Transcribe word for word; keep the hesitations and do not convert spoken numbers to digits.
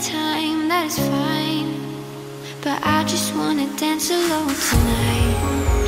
time, that is fine, but I just wanna dance alone tonight.